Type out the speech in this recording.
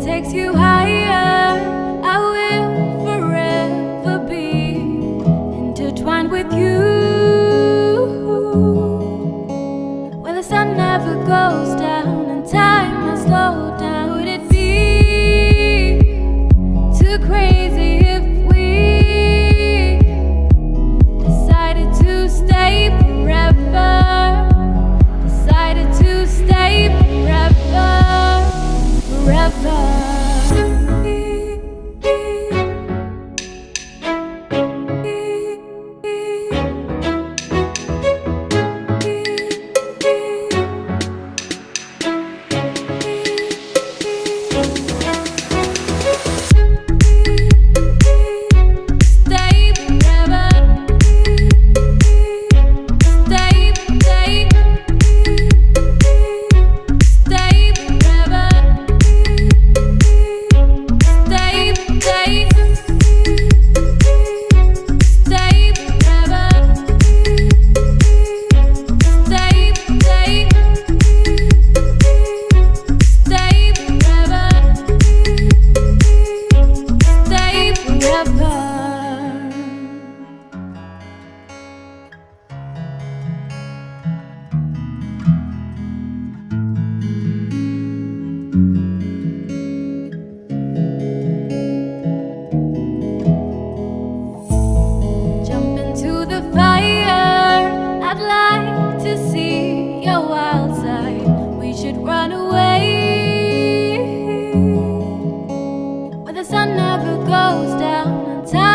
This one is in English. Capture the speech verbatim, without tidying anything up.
Takes you higher, I will forever be intertwined with you. When the sun never goes down and time has slowed down, would it be too crazy if we decided to stay forever? Decided to stay forever, forever. Sun never goes down on time.